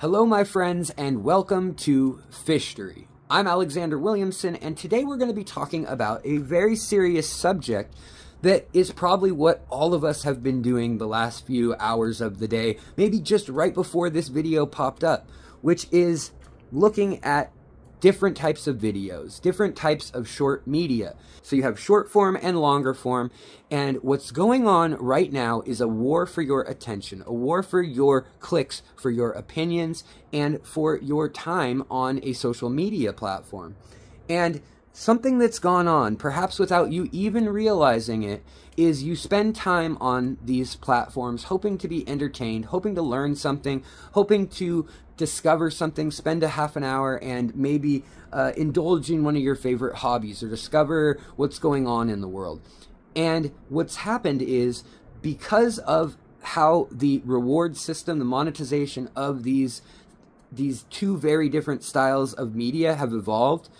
Hello my friends and welcome to Fishtory. I'm Alexander Williamson and today we're going to be talking about a very serious subject that is probably what all of us have been doing the last few hours of the day, maybe just right before this video popped up, which is looking at different types of videos, different types of short media. So you have short form and longer form, and what's going on right now is a war for your attention, a war for your clicks, for your opinions, and for your time on a social media platform. And something that's gone on, perhaps without you even realizing it, is you spend time on these platforms hoping to be entertained, hoping to learn something, hoping to discover something, spend a half an hour and maybe indulge in one of your favorite hobbies or discover what's going on in the world. And what's happened is because of how the reward system, the monetization of these two very different styles of media have evolved,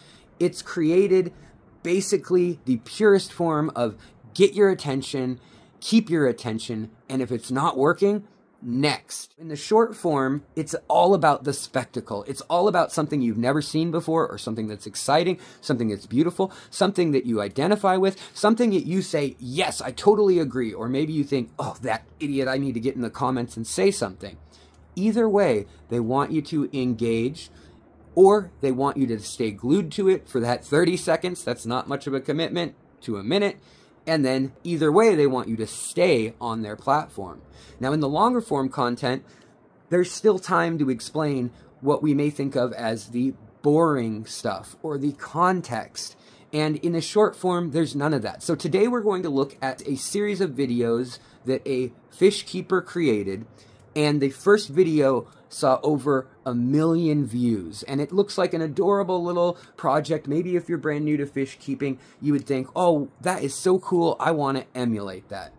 it's created basically the purest form of get your attention, keep your attention, and if it's not working, next. In the short form, it's all about the spectacle. It's all about something you've never seen before or something that's exciting, something that's beautiful, something that you identify with, something that you say, yes, I totally agree, or maybe you think, oh, that idiot, I need to get in the comments and say something. Either way, they want you to engage, or they want you to stay glued to it for that 30 seconds. That's not much of a commitment, to a minute. And then either way, they want you to stay on their platform. Now, in the longer form content, there's still time to explain what we may think of as the boring stuff or the context. And in the short form, there's none of that. So today we're going to look at a series of videos that a fish keeper created. And the first video saw over 1 million views. And it looks like an adorable little project. Maybe if you're brand new to fish keeping, you would think, oh, that is so cool. I want to emulate that.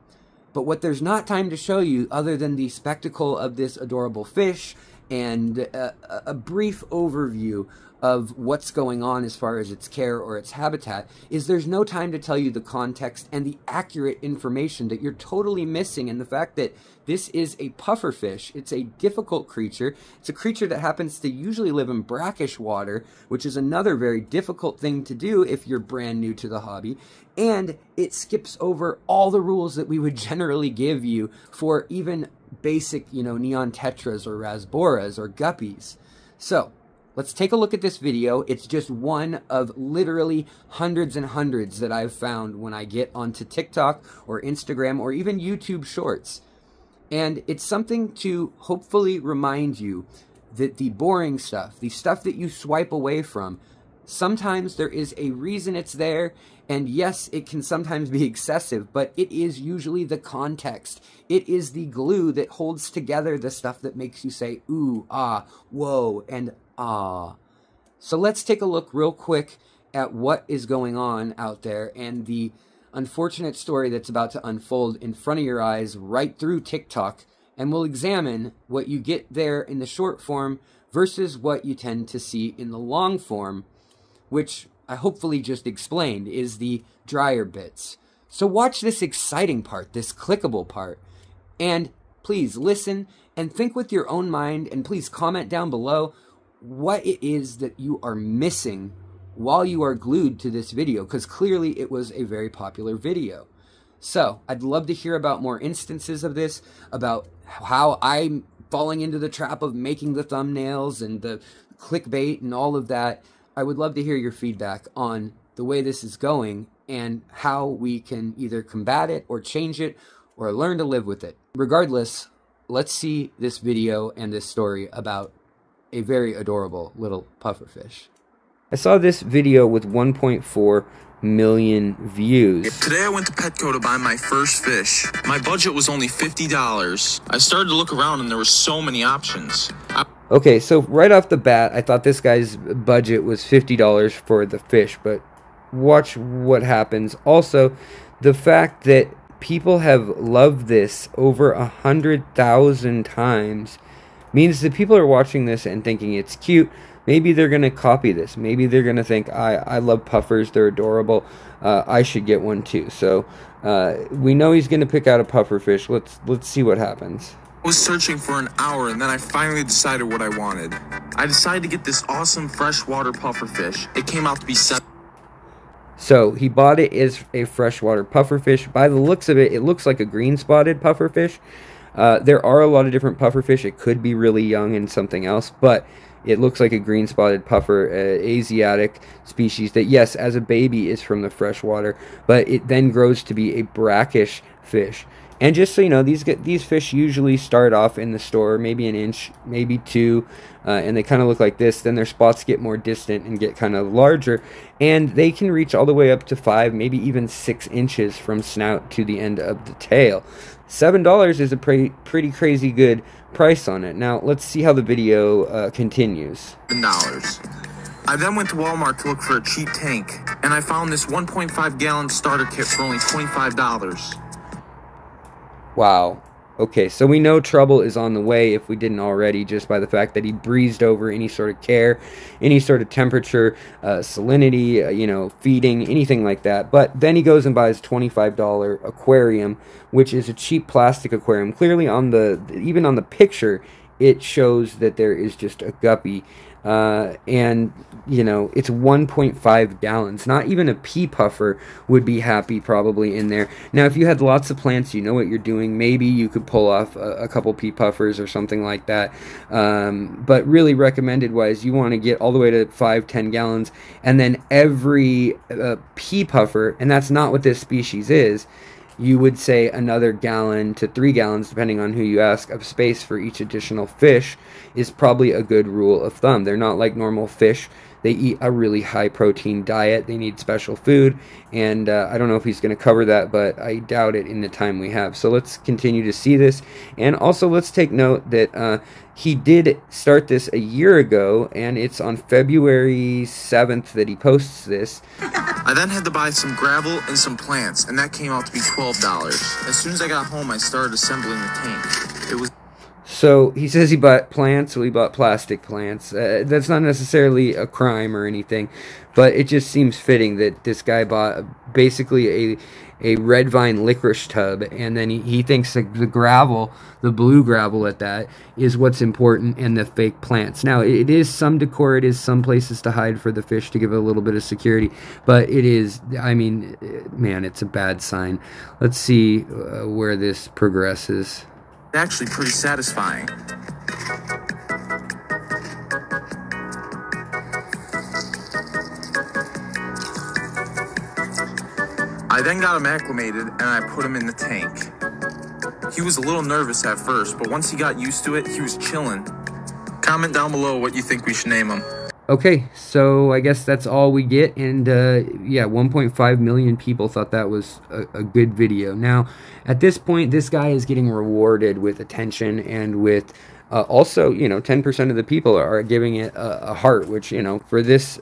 But what there's not time to show you other than the spectacle of this adorable fish and a brief overview of what's going on as far as its care or its habitat is there's no time to tell you the context and the accurate information that you're totally missing, and the fact that this is a puffer fish. It's a difficult creature. It's a creature that happens to usually live in brackish water, which is another very difficult thing to do if you're brand new to the hobby, and it skips over all the rules that we would generally give you for even basic, you know, neon tetras or rasboras or guppies. So let's take a look at this video. It's just one of literally hundreds and hundreds that I've found when I get onto TikTok or Instagram or even YouTube Shorts. And it's something to hopefully remind you that the boring stuff, the stuff that you swipe away from, sometimes there is a reason it's there. And yes, it can sometimes be excessive, but it is usually the context. It is the glue that holds together the stuff that makes you say, ooh, ah, whoa, and So let's take a look real quick at what is going on out there and the unfortunate story that's about to unfold in front of your eyes right through TikTok, and we'll examine what you get there in the short form versus what you tend to see in the long form, which I hopefully just explained is the drier bits. So watch this exciting part, this clickable part, and please listen and think with your own mind, and please comment down below what it is that you are missing while you are glued to this video, because clearly it was a very popular video. So I'd love to hear about more instances of this, about how I'm falling into the trap of making the thumbnails and the clickbait and all of that. I would love to hear your feedback on the way this is going and how we can either combat it or change it or learn to live with it. Regardless, let's see this video and this story about a very adorable little puffer fish. I saw this video with 1.4 million views. Today I went to Petco to buy my first fish. My budget was only $50. I started to look around and there were so many options. Okay, so right off the bat, I thought this guy's budget was $50 for the fish, but watch what happens. Also, the fact that people have loved this over 100,000 times means that people are watching this and thinking it's cute. Maybe they're going to copy this. Maybe they're going to think, I love puffers. They're adorable. I should get one too. So we know he's going to pick out a puffer fish. Let's see what happens. was searching for an hour, and then I finally decided what I wanted. I decided to get this awesome freshwater puffer fish. It came out to be $7. So he bought it as a freshwater puffer fish. By the looks of it, it looks like a green-spotted puffer fish. There are a lot of different puffer fish. It could be really young and something else, but it looks like a green-spotted puffer, Asiatic species that, yes, as a baby is from the freshwater, but it then grows to be a brackish fish. And just so you know, these fish usually start off in the store, maybe an inch, maybe two, and they kind of look like this. Then their spots get more distant and get kind of larger, and they can reach all the way up to 5, maybe even 6 inches from snout to the end of the tail. $7 is a pretty crazy good price on it. Now, let's see how the video continues. I then went to Walmart to look for a cheap tank, and I found this 1.5 gallon starter kit for only $25. Wow. Okay, so we know trouble is on the way, if we didn't already, just by the fact that he breezed over any sort of care, any sort of temperature, salinity, you know, feeding, anything like that. But then he goes and buys $25 aquarium, which is a cheap plastic aquarium. Clearly, on the even on the picture, it shows that there is just a guppy. And, you know, it's 1.5 gallons. Not even a pea puffer would be happy probably in there. Now, if you had lots of plants, you know what you're doing. Maybe you could pull off a couple pea puffers or something like that. But really recommended-wise, you want to get all the way to 5, 10 gallons. And then every pea puffer, and that's not what this species is, you would say another gallon to 3 gallons, depending on who you ask, of space for each additional fish is probably a good rule of thumb. They're not like normal fish. They eat a really high-protein diet. They need special food, and I don't know if he's going to cover that, but I doubt it in the time we have. So let's continue to see this, and also let's take note that he did start this a year ago, and it's on February 7th that he posts this. I then had to buy some gravel and some plants, and that came out to be $12. As soon as I got home, I started assembling the tank. It was... So he says he bought plants, so he bought plastic plants. That's not necessarily a crime or anything, but it just seems fitting that this guy bought basically a red vine licorice tub, and then he thinks that the gravel, the blue gravel at that, is what's important, and the fake plants. Now, it is some decor, it is some places to hide for the fish to give it a little bit of security, but it is, I mean, man, it's a bad sign. Let's see where this progresses. Actually pretty satisfying. I then got him acclimated and I put him in the tank. He was a little nervous at first, but once he got used to it, he was chilling. Comment down below what you think we should name him. Okay, so I guess that's all we get, and yeah, 1.5 million people thought that was a good video. Now, at this point, this guy is getting rewarded with attention and with also, you know, 10% of the people are giving it a heart, which, you know, for this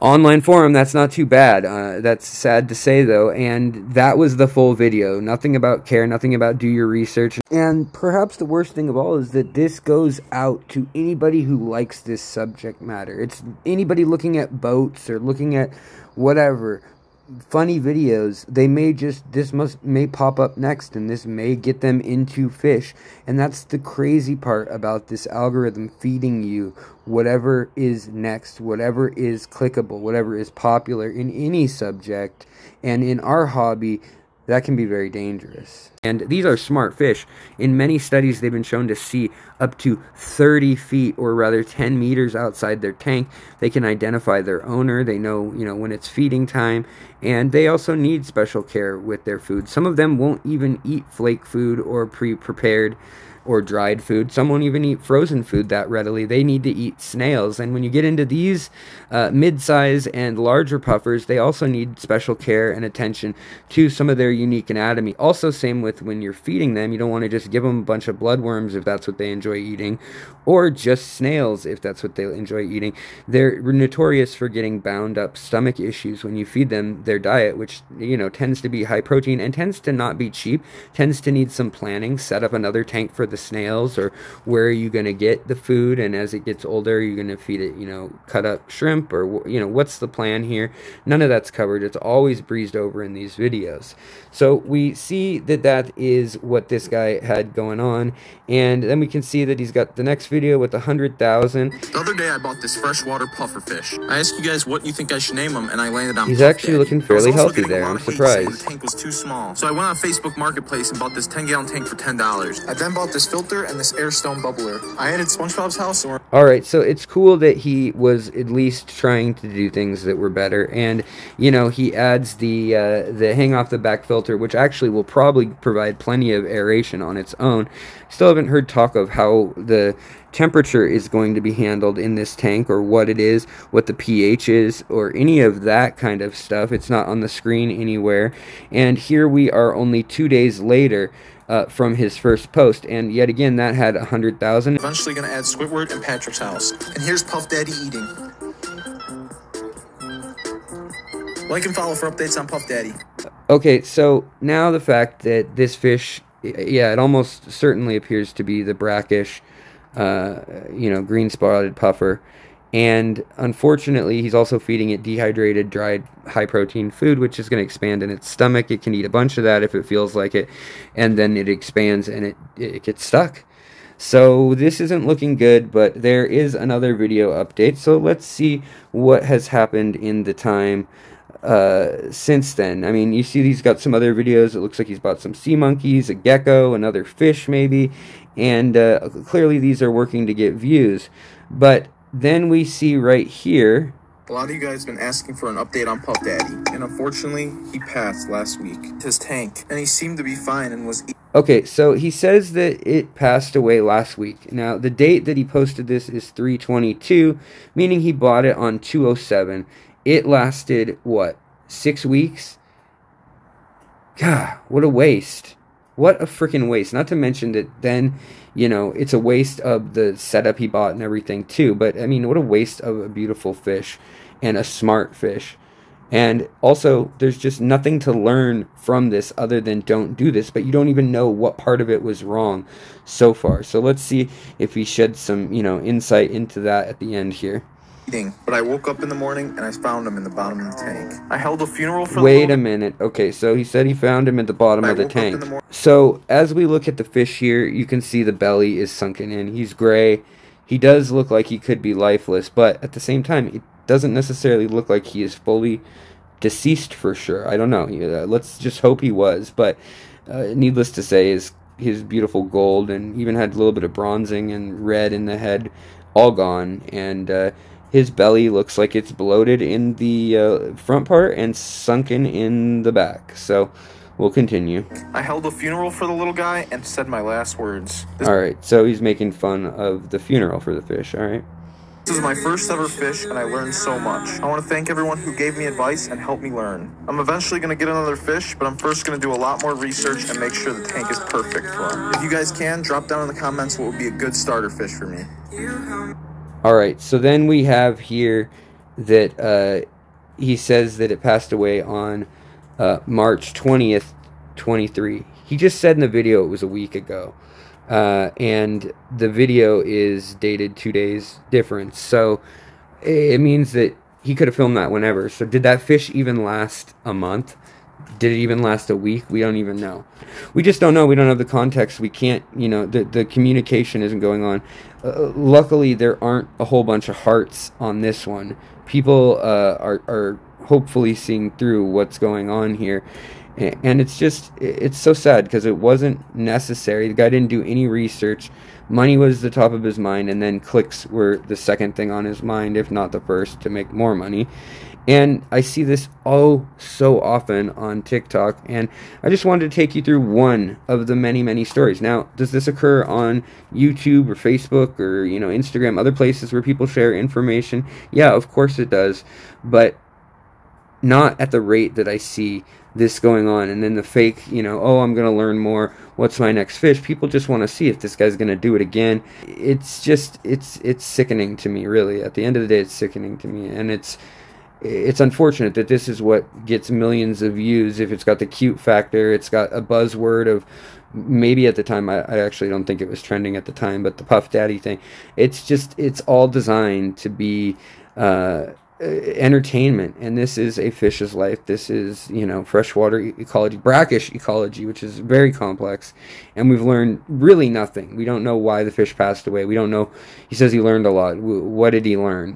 online forum, that's not too bad. That's sad to say, though, and that was the full video. Nothing about care, nothing about do your research. And perhaps the worst thing of all is that this goes out to anybody who likes this subject matter. It's anybody looking at boats or looking at whatever funny videos. They may just, this may pop up next, and this may get them into fish. And that's the crazy part about this algorithm feeding you whatever is next, whatever is clickable, whatever is popular in any subject. And in our hobby, that can be very dangerous. And these are smart fish. In many studies, they've been shown to see up to 30 feet, or rather 10 meters outside their tank. They can identify their owner. They know, you know, when it's feeding time. And they also need special care with their food. Some of them won't even eat flake food or pre-prepared or dried food. Some won't even eat frozen food that readily. They need to eat snails. And when you get into these mid-size and larger puffers, they also need special care and attention to some of their unique anatomy. Also, same with when you're feeding them, you don't want to just give them a bunch of bloodworms if that's what they enjoy eating, or just snails if that's what they enjoy eating. They're notorious for getting bound up stomach issues when you feed them their diet, which, you know, tends to be high protein and tends to not be cheap, tends to need some planning, set up another tank for the snails, or where are you going to get the food? And as it gets older, you're going to feed it, you know, cut up shrimp, or, you know, what's the plan here? None of that's covered. It's always breezed over in these videos. So we see that that is what this guy had going on. And then we can see that he's got the next video with 100,000. The other day I bought this freshwater puffer fish. I asked you guys what you think I should name him, and I landed on. He's actually looking fairly healthy there. I'm surprised. The tank was too small, so I went on Facebook Marketplace and bought this 10-gallon tank for $10. I then bought this filter and this airstone bubbler. I added SpongeBob's house. All right, so it's cool that he was at least trying to do things that were better, and you know, he adds the hang off the back filter, which actually will probably provide plenty of aeration on its own. Still haven't heard talk of how the temperature is going to be handled in this tank, or what it is, what the pH is, or any of that kind of stuff. It's not on the screen anywhere. And here we are only 2 days later from his first post, and yet again that had 100,000. Eventually gonna add Squidward and Patrick's house. And here's Puff Daddy eating. Like and follow for updates on Puff Daddy. Okay, so now the fact that this fish, yeah, it almost certainly appears to be the brackish you know, green-spotted puffer, and unfortunately he's also feeding it dehydrated, dried, high-protein food, which is going to expand in its stomach. It can eat a bunch of that if it feels like it, and then it expands and it gets stuck. So this isn't looking good, but there is another video update, so let's see what has happened in the time since then. I mean, you see he's got some other videos. It looks like he's bought some sea monkeys, a gecko, another fish maybe, and clearly these are working to get views. But then we see right here, a lot of you guys been asking for an update on Puff Daddy, and unfortunately he passed last week. His tank, and he seemed to be fine and was okay, so he says that it passed away last week. Now, the date that he posted this is 3/22, meaning he bought it on 2/07. It lasted, what, 6 weeks? God, what a waste. What a freaking waste. Not to mention that then, you know, it's a waste of the setup he bought and everything too. But, I mean, what a waste of a beautiful fish and a smart fish. And also, there's just nothing to learn from this other than don't do this. But you don't even know what part of it was wrong so far. So let's see if he sheds some, you know, insight into that at the end here. But I woke up in the morning and I found him in the bottom of the tank. I held a funeral for. Wait a minute. Okay, so he said he found him at the bottom of the tank. So as we look at the fish here, you can see the belly is sunken in. He's gray. He does look like he could be lifeless, but at the same time, it doesn't necessarily look like he is fully deceased for sure. I don't know. Let's just hope he was. But needless to say, his beautiful gold and even had a little bit of bronzing and red in the head, all gone. And his belly looks like it's bloated in the front part and sunken in the back. So we'll continue. I held a funeral for the little guy and said my last words. All right, so he's making fun of the funeral for the fish, all right? This is my first ever fish, and I learned so much. I want to thank everyone who gave me advice and helped me learn. I'm eventually going to get another fish, but I'm first going to do a lot more research and make sure the tank is perfect for him. If you guys can, drop down in the comments what would be a good starter fish for me. All right, so then we have here that he says that it passed away on March 20th, 23. He just said in the video it was a week ago, and the video is dated 2 days difference. So it means that he could have filmed that whenever. So did that fish even last a month? Did it even last a week? We don't even know. We just don't know. We don't have the context. We can't, you know, the communication isn't going on. Luckily, there aren't a whole bunch of hearts on this one. People are hopefully seeing through what's going on here. And it's just, it's so sad because it wasn't necessary. The guy didn't do any research. Money was the top of his mind, and then clicks were the second thing on his mind, if not the first, to make more money. And I see this oh so often on TikTok, and I just wanted to take you through one of the many, many stories. Now, does this occur on YouTube or Facebook or, you know, Instagram, other places where people share information? Yeah, of course it does, but not at the rate that I see this going on. And then the fake, you know, oh, I'm going to learn more. What's my next fish? People just want to see if this guy's going to do it again. It's just, it's sickening to me, really. At the end of the day, it's sickening to me. And it's unfortunate that this is what gets millions of views. If it's got the cute factor, it's got a buzzword of maybe at the time, I actually don't think it was trending at the time, but the Puff Daddy thing, it's just, it's all designed to be entertainment. And this is a fish's life. This is, you know, freshwater ecology, brackish ecology, which is very complex. And we've learned really nothing. We don't know why the fish passed away. We don't know. He says he learned a lot. What did he learn?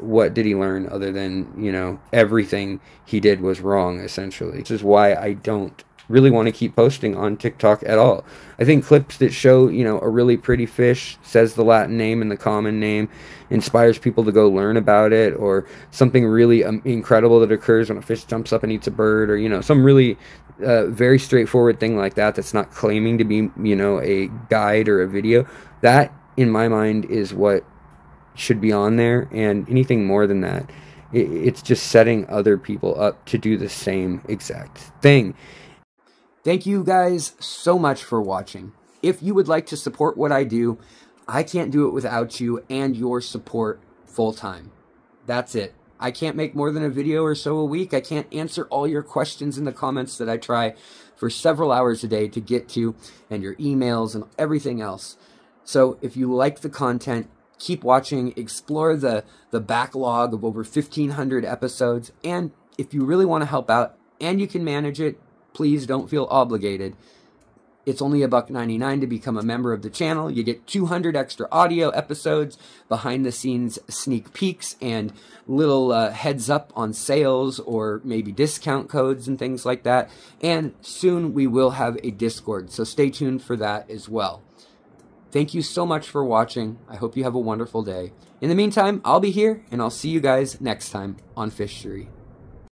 What did he learn other than, you know, everything he did was wrong, essentially. This is why I don't really want to keep posting on TikTok at all. I think clips that show, you know, a really pretty fish, says the Latin name and the common name, inspires people to go learn about it, or something really incredible that occurs when a fish jumps up and eats a bird, or, you know, some really very straightforward thing like that, that's not claiming to be, you know, a guide or a video. That, in my mind, is what should be on there, and anything more than that, it's just setting other people up to do the same exact thing. Thank you guys so much for watching. If you would like to support what I do, I can't do it without you and your support full time. That's it. I can't make more than a video or so a week. I can't answer all your questions in the comments that I try for several hours a day to get to, and your emails and everything else. So if you like the content, keep watching, explore the backlog of over 1,500 episodes. And if you really want to help out and you can manage it, please don't feel obligated. It's only $1.99 to become a member of the channel. You get 200 extra audio episodes, behind-the-scenes sneak peeks, and little heads-up on sales or maybe discount codes and things like that. And soon we will have a Discord, so stay tuned for that as well. Thank you so much for watching. I hope you have a wonderful day. In the meantime, I'll be here, and I'll see you guys next time on Fishtory.